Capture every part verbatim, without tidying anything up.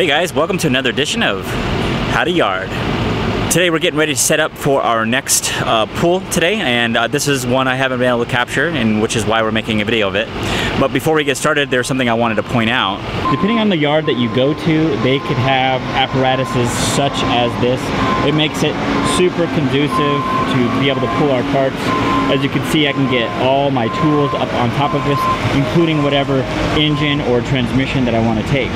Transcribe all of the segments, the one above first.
Hey guys, welcome to another edition of How to Yard. Today we're getting ready to set up for our next uh, pool today, and uh, this is one I haven't been able to capture, and which is why we're making a video of it. But before we get started, there's something I wanted to point out. Depending on the yard that you go to, they could have apparatuses such as this. It makes it super conducive to be able to pull our carts. As you can see, I can get all my tools up on top of this, including whatever engine or transmission that I want to take.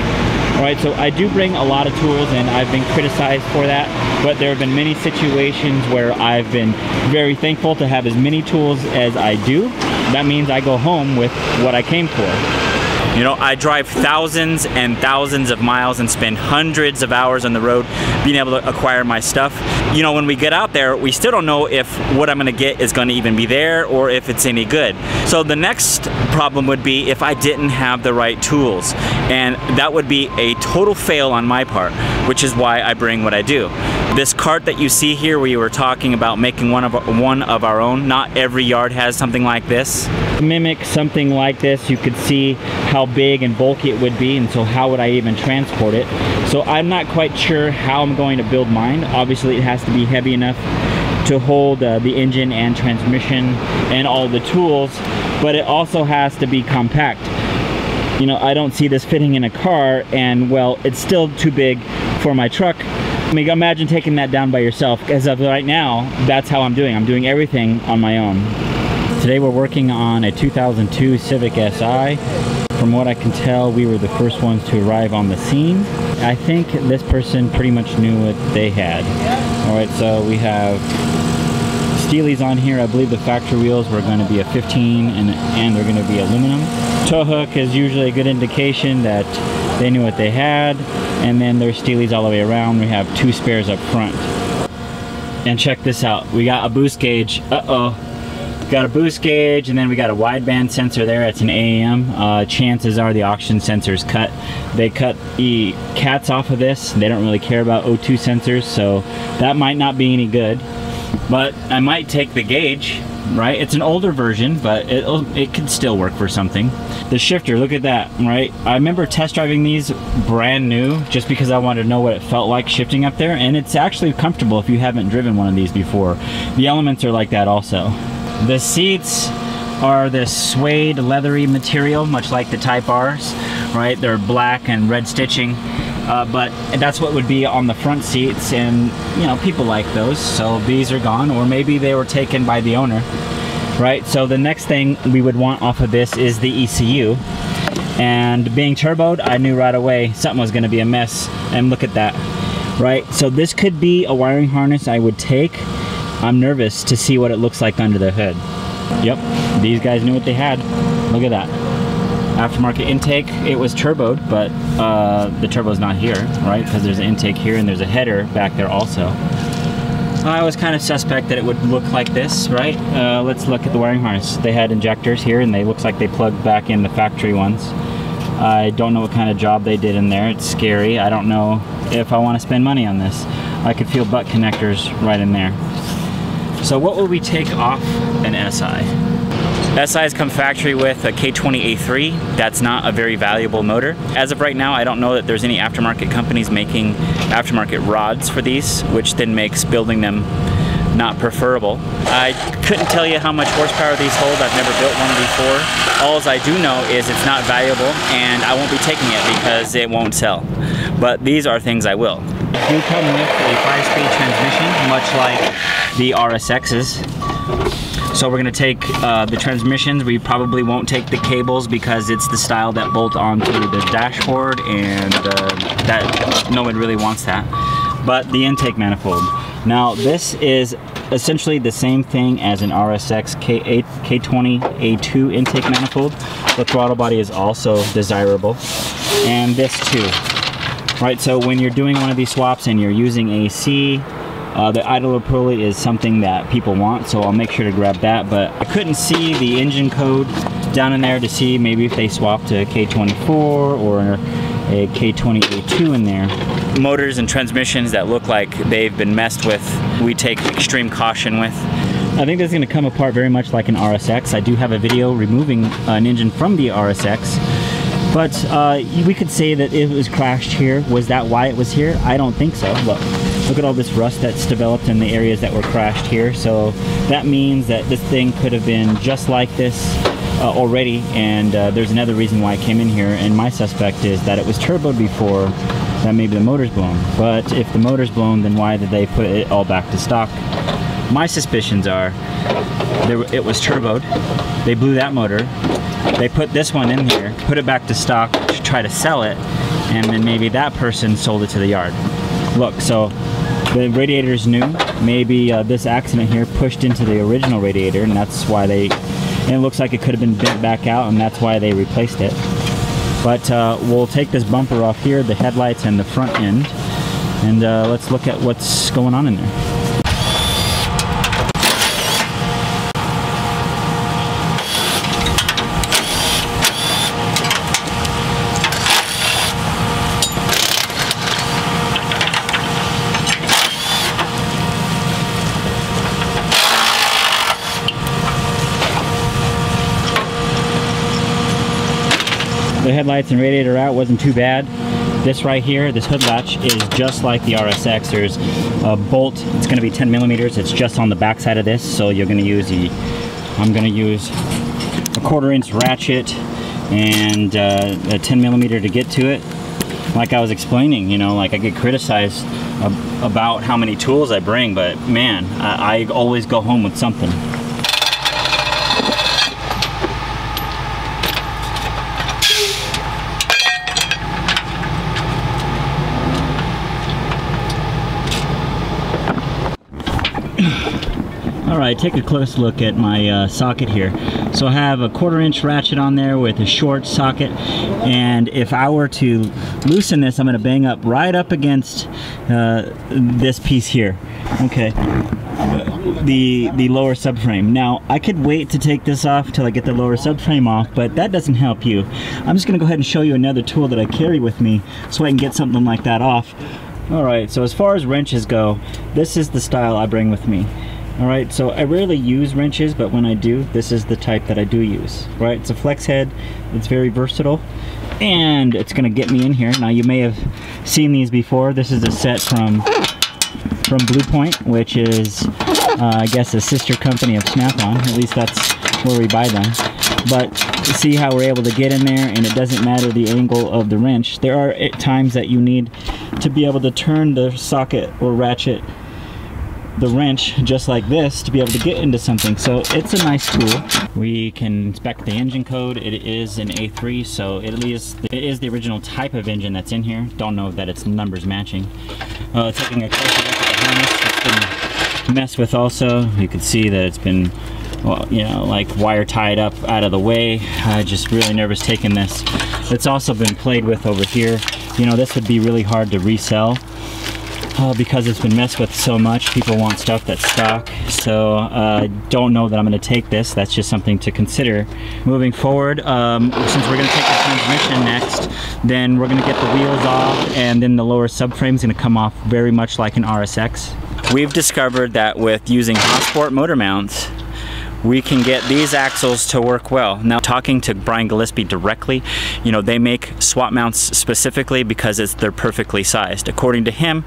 All right, so I do bring a lot of tools, and I've been criticized for that, but there have been many situations where I've been very thankful to have as many tools as I do. That means I go home with what I came for. You know, I drive thousands and thousands of miles and spend hundreds of hours on the road being able to acquire my stuff. You know, when we get out there, we still don't know if what I'm gonna get is gonna even be there or if it's any good. So the next problem would be if I didn't have the right tools. And that would be a total fail on my part, which is why I bring what I do. This cart that you see here, we were talking about making one of, our, one of our own. Not every yard has something like this. Mimic something like this, you could see how big and bulky it would be, and so how would I even transport it? So I'm not quite sure how I'm going to build mine. Obviously, it has to be heavy enough to hold uh, the engine and transmission and all the tools, but it also has to be compact. You know, I don't see this fitting in a car, and well, it's still too big for my truck. I mean, imagine taking that down by yourself. As of right now, that's how I'm doing. I'm doing everything on my own. Today we're working on a two thousand two Civic S I. From what I can tell, we were the first ones to arrive on the scene. I think this person pretty much knew what they had. All right, so we have Steely's on here. I believe the factory wheels were going to be a fifteen and, and they're going to be aluminum. Tow hook is usually a good indication that they knew what they had. And then there's Steely's all the way around. We have two spares up front. And check this out. We got a boost gauge. Uh-oh. Got a boost gauge, and then we got a wideband sensor there. It's an A M. Uh, chances are the auction sensors cut. They cut the cats off of this. They don't really care about O two sensors, so that might not be any good. But I might take the gauge, right? It's an older version, but it it could still work for something. The shifter, look at that, right? I remember test driving these brand new just because I wanted to know what it felt like shifting up there, and it's actually comfortable if you haven't driven one of these before. The elements are like that also. The seats are this suede leathery material, much like the Type R's, right? They're black and red stitching. Uh, but that's what would be on the front seats, and you know, people like those, so these are gone, or maybe they were taken by the owner, right? So the next thing we would want off of this is the E C U, and being turboed, I knew right away something was going to be a mess, and look at that, right? So this could be a wiring harness I would take. I'm nervous to see what it looks like under the hood. Yep, these guys knew what they had. Look at that. Aftermarket intake, it was turboed, but uh, the turbo's not here, right? Because there's an intake here and there's a header back there also. I was kind of suspect that it would look like this, right? Uh, let's look at the wiring harness. They had injectors here, and they looks like they plugged back in the factory ones. I don't know what kind of job they did in there. It's scary. I don't know if I want to spend money on this. I could feel butt connectors right in there. So what will we take off an S I? S Is come factory with a K twenty A three. That's not a very valuable motor. As of right now, I don't know that there's any aftermarket companies making aftermarket rods for these, which then makes building them not preferable. I couldn't tell you how much horsepower these hold. I've never built one before. All I do know is it's not valuable, and I won't be taking it because it won't sell. But these are things I will. They do come with a five-speed transmission, much like the R S X's. So we're gonna take uh, the transmissions. We probably won't take the cables because it's the style that bolt onto the dashboard, and uh, that no one really wants that. But the intake manifold. Now this is essentially the same thing as an R S X K twenty A two intake manifold. The throttle body is also desirable. And this too. Right, so when you're doing one of these swaps and you're using A C, Uh, the idler pulley is something that people want, so I'll make sure to grab that, but I couldn't see the engine code down in there to see maybe if they swapped a K twenty-four or a K twenty A two in there. Motors and transmissions that look like they've been messed with, we take extreme caution with. I think this is going to come apart very much like an R S X. I do have a video removing an engine from the R S X. But uh, we could say that it was crashed here. Was that why it was here? I don't think so. Look, look at all this rust that's developed in the areas that were crashed here. So that means that this thing could have been just like this uh, already. And uh, there's another reason why it came in here. And my suspect is that it was turboed before, that maybe the motor's blown. But if the motor's blown, then why did they put it all back to stock? My suspicions are there, it was turboed, they blew that motor, they put this one in here, put it back to stock to try to sell it, and then maybe that person sold it to the yard. Look, so the radiator's new, maybe uh, this accident here pushed into the original radiator, and that's why they, and it looks like it could have been bent back out, and that's why they replaced it. But uh, we'll take this bumper off here, the headlights and the front end, and uh, let's look at what's going on in there. The headlights and radiator out wasn't too bad. This right here, this hood latch is just like the R S X. There's a bolt, it's gonna be ten millimeters. It's just on the back side of this. So you're gonna use the, I'm gonna use a quarter inch ratchet and uh, a ten millimeter to get to it. Like I was explaining, you know, like I get criticized ab about how many tools I bring, but man, I, I always go home with something. Alright, take a close look at my uh, socket here. So I have a quarter inch ratchet on there with a short socket, and if I were to loosen this, I'm going to bang up right up against uh, this piece here. Okay, the, the lower subframe. Now, I could wait to take this off till I get the lower subframe off, but that doesn't help you. I'm just going to go ahead and show you another tool that I carry with me so I can get something like that off. Alright, so as far as wrenches go, this is the style I bring with me. Alright, so I rarely use wrenches, but when I do, this is the type that I do use. Right, it's a flex head, it's very versatile, and it's going to get me in here. Now, you may have seen these before. This is a set from, from Blue Point, which is, uh, I guess, a sister company of Snap-on. At least that's where we buy them. But see how we're able to get in there, and it doesn't matter the angle of the wrench. There are times that you need to be able to turn the socket or ratchet the wrench just like this to be able to get into something. So it's a nice tool. We can inspect the engine code. It is an A three, so it is, it is the original type of engine that's in here. Don't know that it's numbers matching. Uh, taking a closer look at the harness, it's been messed with also. You can see that it's been, well, you know, like wire tied up out of the way. I just really nervous taking this. It's also been played with over here. You know, this would be really hard to resell. Uh, because it's been messed with so much, people want stuff that's stock. So I uh, don't know that I'm going to take this. That's just something to consider moving forward. Um, since we're going to take the transmission next, then we're going to get the wheels off, and then the lower subframe is going to come off very much like an R S X. We've discovered that with using Hasport motor mounts, we can get these axles to work well. Now, talking to Brian Gillespie directly, you know, they make swap mounts specifically because it's, they're perfectly sized. According to him,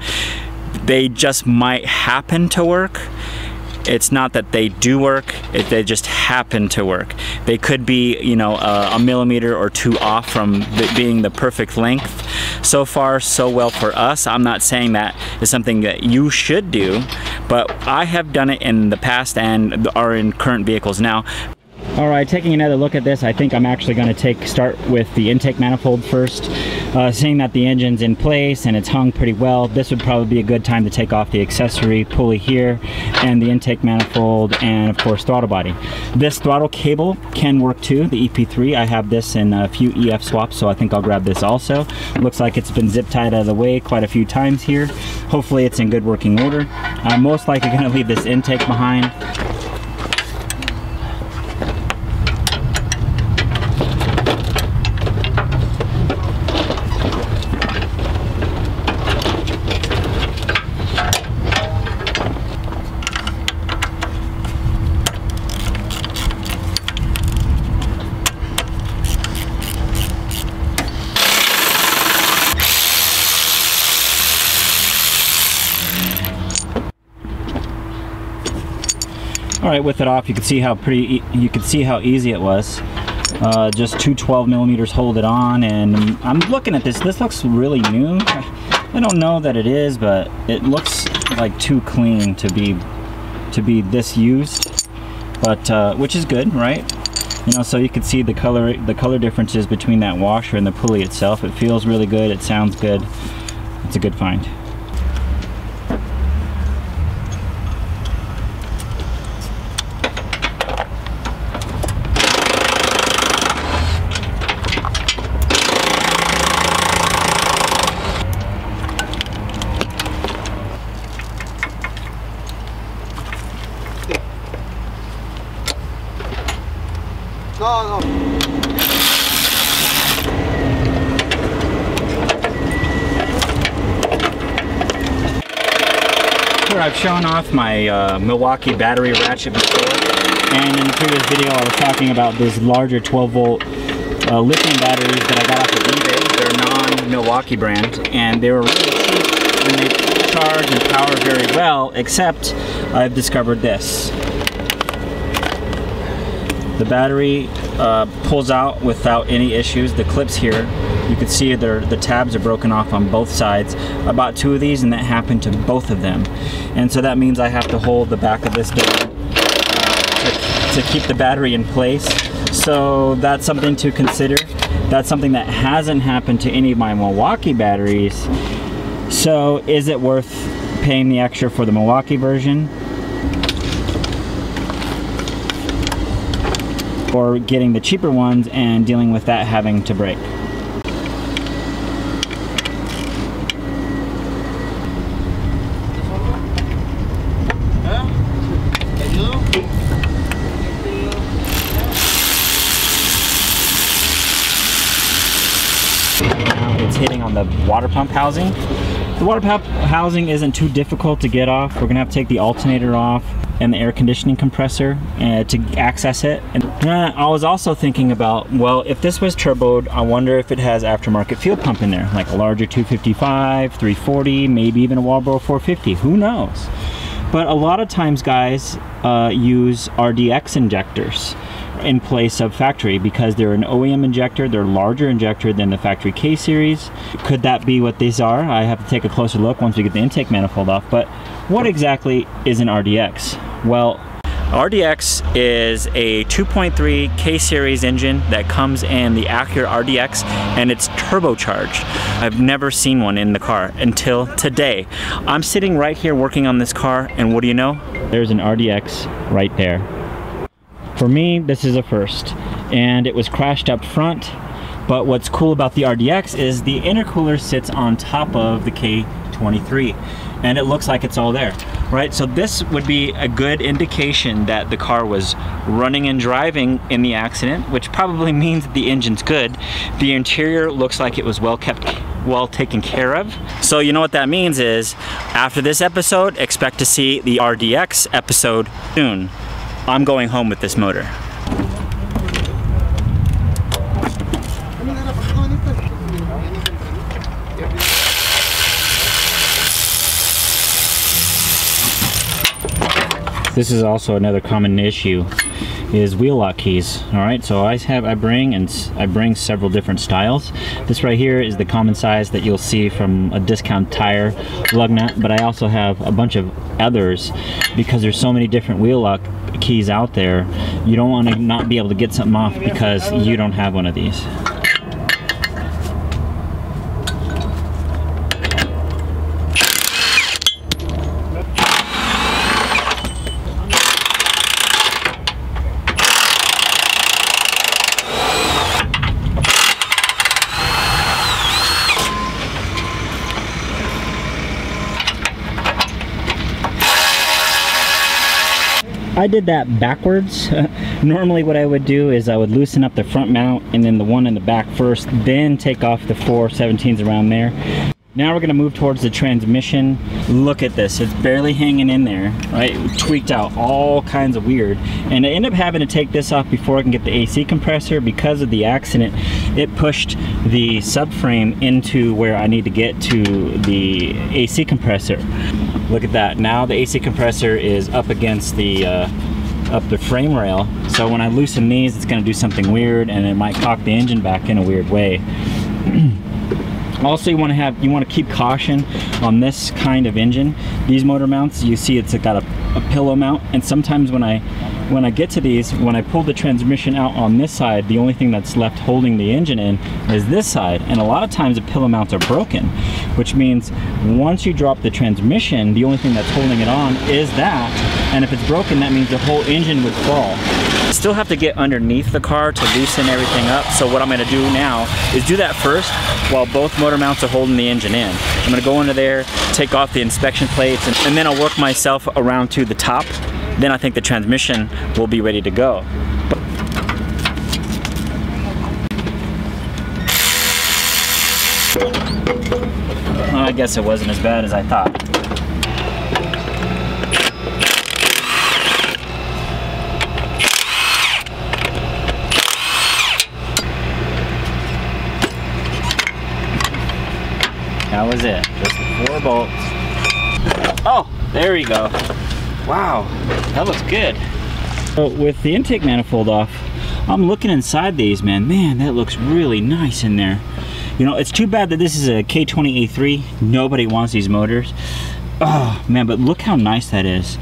they just might happen to work. It's not that they do work, it, they just happen to work. They could be, you know, a, a millimeter or two off from it being the perfect length. So far, so well for us. I'm not saying that is something that you should do, but I have done it in the past and are in current vehicles now. All right, taking another look at this, I think I'm actually going to take start with the intake manifold first. Uh, seeing that the engine's in place and it's hung pretty well, this would probably be a good time to take off the accessory pulley here and the intake manifold, and of course throttle body. This throttle cable can work too, the E P three. I have this in a few E F swaps, so I think I'll grab this also. Looks like it's been zip tied out of the way quite a few times here. Hopefully it's in good working order. I'm most likely going to leave this intake behind. All right, with it off, you can see how pretty e you can see how easy it was. Uh, just two twelve millimeters, hold it on, and I'm looking at this. This looks really new. I don't know that it is, but it looks like too clean to be to be this used, but uh, which is good, right? You know, so you can see the color the color differences between that washer and the pulley itself. It feels really good. It sounds good. It's a good find. No, no. Here I've shown off my uh, Milwaukee battery ratchet before, and in the previous video I was talking about these larger twelve volt uh, lithium batteries that I got off of eBay. They're non-Milwaukee brand, and they were really cheap, and they charge and power very well, except I've discovered this. The battery uh, pulls out without any issues. The clips here, you can see the tabs are broken off on both sides. I bought two of these, and that happened to both of them. And so that means I have to hold the back of this down uh, to, to keep the battery in place. So that's something to consider. That's something that hasn't happened to any of my Milwaukee batteries. So is it worth paying the extra for the Milwaukee version, or getting the cheaper ones and dealing with that having to break? Now it's hitting on the water pump housing. The water pump housing isn't too difficult to get off. We're gonna have to take the alternator off and the air conditioning compressor uh, to access it. And uh, I was also thinking about, well, if this was turboed, I wonder if it has aftermarket fuel pump in there, like a larger two fifty-five, three forty, maybe even a Walbro four fifty, who knows? But a lot of times guys uh, use R D X injectors in place of factory because they're an O E M injector, they're a larger injector than the factory K series. Could that be what these are? I have to take a closer look once we get the intake manifold off, but what exactly is an R D X? Well, R D X is a two point three K series engine that comes in the Acura R D X, and it's turbocharged. I've never seen one in the car until today. I'm sitting right here working on this car, and what do you know? There's an R D X right there. For me, this is a first, and it was crashed up front, but what's cool about the R D X is the intercooler sits on top of the K twenty-three, and it looks like it's all there. Right, so this would be a good indication that the car was running and driving in the accident, which probably means that the engine's good. The interior looks like it was well kept, well taken care of. So you know what that means is, after this episode, expect to see the R D X episode soon. I'm going home with this motor. This is also another common issue, is wheel lock keys. All right, so I have I bring and I bring several different styles. This right here is the common size that you'll see from a discount tire lug nut, but I also have a bunch of others because there's so many different wheel lock keys out there. You don't want to not be able to get something off because you don't have one of these. I did that backwards. Normally what I would do is I would loosen up the front mount and then the one in the back first, then take off the four seventeens around there. Now we're gonna move towards the transmission. Look at this, it's barely hanging in there, right? It tweaked out all kinds of weird. And I end up having to take this off before I can get the A C compressor because of the accident. It pushed the subframe into where I need to get to the A C compressor. Look at that, now the A C compressor is up against the uh, up the frame rail. So when I loosen these, it's gonna do something weird and it might cock the engine back in a weird way. Also, you want to have you want to keep caution on this kind of engine. These motor mounts, you see it's got a, a pillow mount, and sometimes when I when I get to these, when I pull the transmission out on this side, the only thing that's left holding the engine in is this side, and a lot of times the pillow mounts are broken, which means once you drop the transmission, the only thing that's holding it on is that, and if it's broken, that means the whole engine would fall. Still have to get underneath the car to loosen everything up, so what I'm going to do now is do that first while both motor mounts are holding the engine in. I'm going to go under there, take off the inspection plates, and, and then I'll work myself around to the top. Then I think the transmission will be ready to go. Well, I guess it wasn't as bad as I thought. That was it, just four bolts. Oh, there we go. Wow, that looks good. So with the intake manifold off, I'm looking inside these, man. Man, that looks really nice in there. You know, it's too bad that this is a K twenty A three. Nobody wants these motors. Oh, man, but look how nice that is.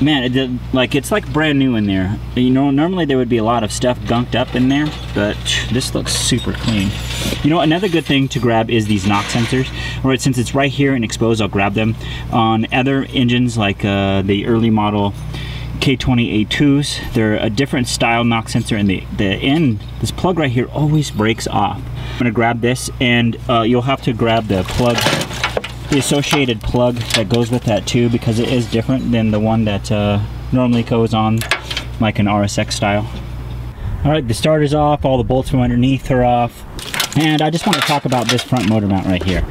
Man, it did, like it's like brand new in there. You know, normally there would be a lot of stuff gunked up in there, but this looks super clean. You know, another good thing to grab is these knock sensors. All right, since it's right here and exposed, I'll grab them. On other engines, like uh, the early model K twenty A twos, they're a different style knock sensor, and the, the end, this plug right here always breaks off. I'm gonna grab this, and uh, you'll have to grab the plug, the associated plug that goes with that too, because it is different than the one that uh, normally goes on like an R S X style. All right, the starter's off, all the bolts from underneath are off. And I just want to talk about this front motor mount right here.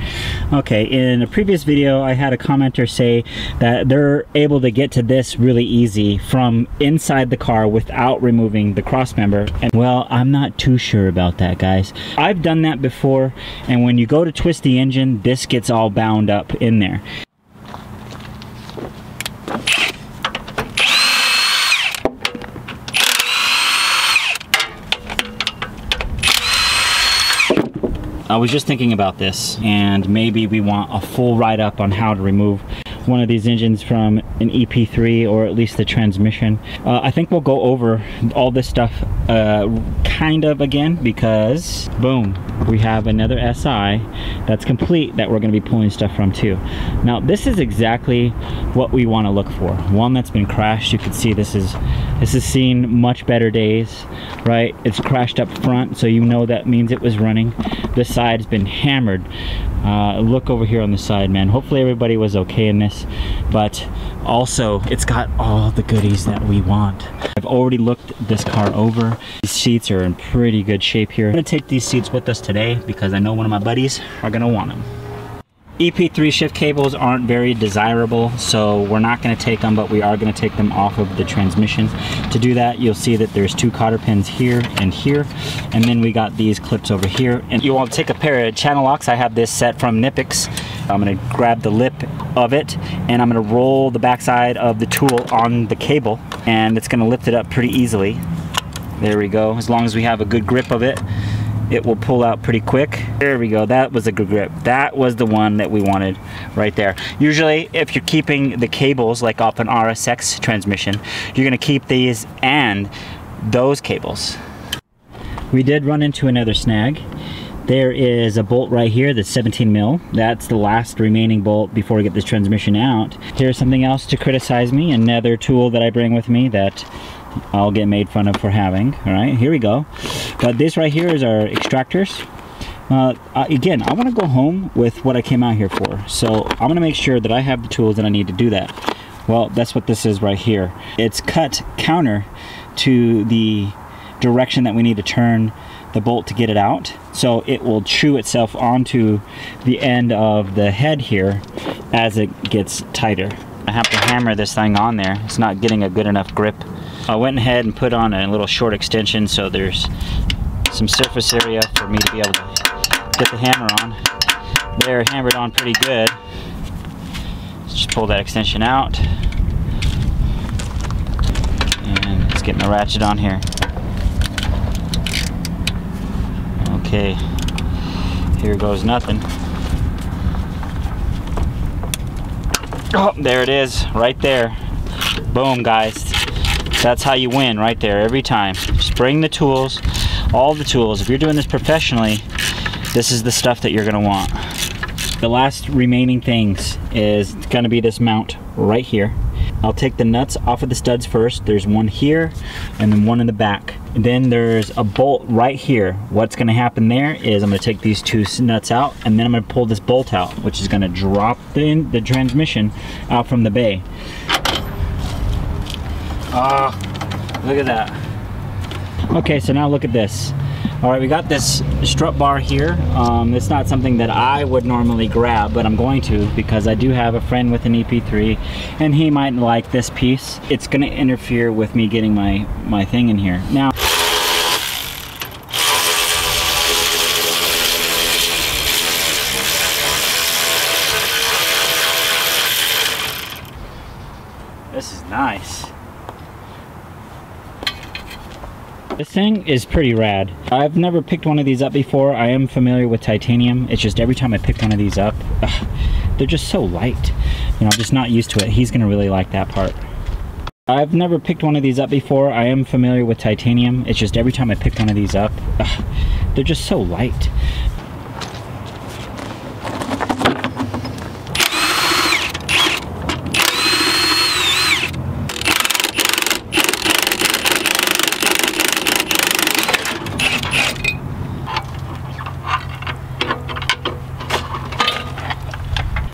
Okay, in a previous video, I had a commenter say that they're able to get to this really easy from inside the car without removing the cross member. And well, I'm not too sure about that, guys. I've done that before, and when you go to twist the engine, this gets all bound up in there. I was just thinking about this, and maybe we want a full write-up on how to remove one of these engines from an E P three, or at least the transmission. Uh, I think we'll go over all this stuff uh, kind of again, because boom, we have another S I that's complete that we're gonna be pulling stuff from too. Now this is exactly what we wanna look for. One that's been crashed, you can see this is, this has seen much better days, right? It's crashed up front, so you know that means it was running. This side's been hammered. Uh, look over here on the side, man. Hopefully everybody was okay in this, but also it's got all the goodies that we want. I've already looked this car over. These seats are in pretty good shape here. I'm gonna take these seats with us today because I know one of my buddies are gonna want them. E P three shift cables aren't very desirable, so we're not gonna take them, but we are gonna take them off of the transmission. To do that, you'll see that there's two cotter pins here and here, and then we got these clips over here. And you want to take a pair of channel locks. I have this set from Nipix. I'm gonna grab the lip of it, and I'm gonna roll the backside of the tool on the cable, and it's gonna lift it up pretty easily. There we go, as long as we have a good grip of it. It will pull out pretty quick. There we go, that was a good grip. That was the one that we wanted right there. Usually, if you're keeping the cables, like off an R S X transmission, you're gonna keep these and those cables. We did run into another snag. There is a bolt right here that's seventeen mil. That's the last remaining bolt before we get this transmission out. Here's something else to criticize me, another tool that I bring with me that I'll get made fun of for having. All right, here we go. But this right here is our extractors. Uh, again, I want to go home with what I came out here for, so I'm going to make sure that I have the tools that I need to do that. Well, that's what this is right here. It's cut counter to the direction that we need to turn the bolt to get it out, so it will chew itself onto the end of the head here as it gets tighter. I have to hammer this thing on there. It's not getting a good enough grip. I went ahead and put on a little short extension, so there's some surface area for me to be able to get the hammer on. They're hammered on pretty good. Let's just pull that extension out. It's getting a ratchet on here. Okay, here goes nothing. Oh, there it is, right there. Boom, guys. That's how you win right there every time. Just bring the tools, all the tools. If you're doing this professionally, this is the stuff that you're gonna want. The last remaining things is gonna be this mount right here. I'll take the nuts off of the studs first. There's one here and then one in the back. And then there's a bolt right here. What's gonna happen there is I'm gonna take these two nuts out and then I'm gonna pull this bolt out, which is gonna drop the, in, the transmission out from the bay. Ah, oh, look at that. Okay, so now look at this. All right, we got this strut bar here. Um, it's not something that I would normally grab, but I'm going to because I do have a friend with an E P three and he might like this piece. It's gonna interfere with me getting my, my thing in here. Now. This is nice. This thing is pretty rad. I've never picked one of these up before. I am familiar with titanium. It's just every time I pick one of these up, ugh, they're just so light. You know, I'm just not used to it. He's gonna really like that part. I've never picked one of these up before. I am familiar with titanium. It's just every time I pick one of these up, ugh, they're just so light.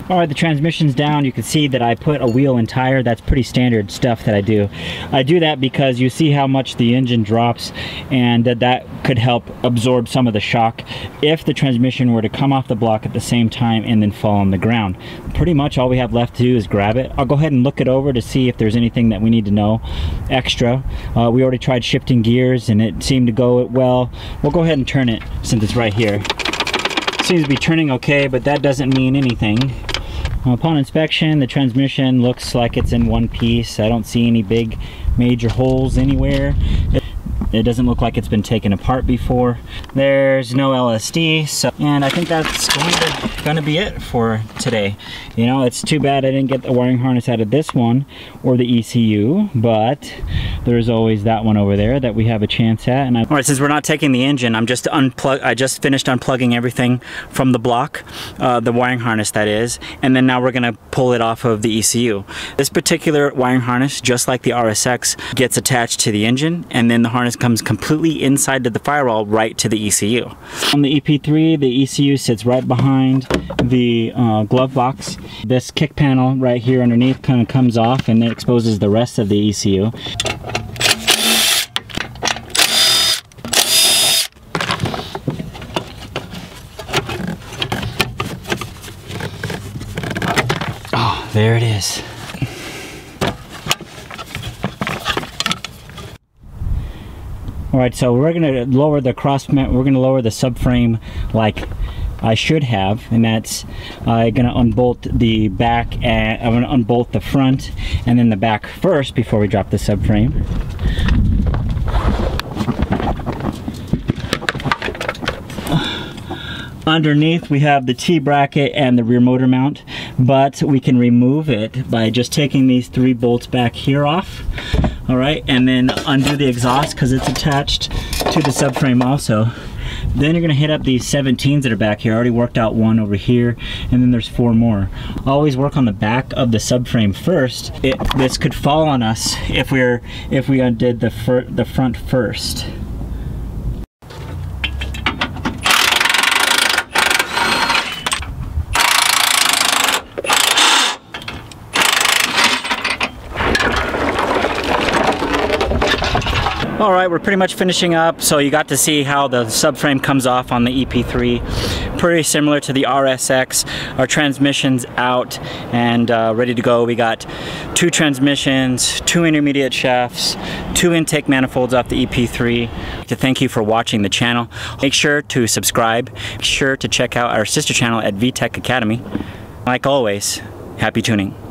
All right, the transmission's down. You can see that I put a wheel and tire. That's pretty standard stuff that I do. I do that because you see how much the engine drops and that that could help absorb some of the shock if the transmission were to come off the block at the same time and then fall on the ground. Pretty much all we have left to do is grab it. I'll go ahead and look it over to see if there's anything that we need to know extra. Uh, we already tried shifting gears and it seemed to go well. We'll go ahead and turn it since it's right here. Seems to be turning okay, but that doesn't mean anything. Upon inspection, the transmission looks like it's in one piece. I don't see any big major holes anywhere. It doesn't look like it's been taken apart before. There's no L S D, so, and I think that's going to, going to be it for today. You know, it's too bad I didn't get the wiring harness out of this one or the E C U, but there's always that one over there that we have a chance at. And I, all right, since we're not taking the engine, I'm just unplug. I just finished unplugging everything from the block, uh, the wiring harness that is, and then now we're gonna pull it off of the E C U. This particular wiring harness, just like the R S X, gets attached to the engine, and then the harness comes completely inside of the firewall right to the E C U. On the E P three, the E C U sits right behind the uh, glove box. This kick panel right here underneath kind of comes off and it exposes the rest of the E C U. Oh, there it is. All right, so we're gonna lower the cross, we're gonna lower the subframe like I should have, and that's I'm uh, gonna unbolt the back, and I'm gonna unbolt the front, and then the back first before we drop the subframe. Underneath we have the T-bracket and the rear motor mount, but we can remove it by just taking these three bolts back here off. All right, and then undo the exhaust because it's attached to the subframe also. Then you're gonna hit up these seventeens that are back here. I already worked out one over here, and then there's four more. Always work on the back of the subframe first. It, this could fall on us if we're if we undid the fir the front first. All right, we're pretty much finishing up. So you got to see how the subframe comes off on the E P three. Pretty similar to the R S X. Our transmission's out and uh, ready to go. We got two transmissions, two intermediate shafts, two intake manifolds off the E P three. I'd like to thank you for watching the channel. Make sure to subscribe. Make sure to check out our sister channel at V TEC Academy. Like always, happy tuning.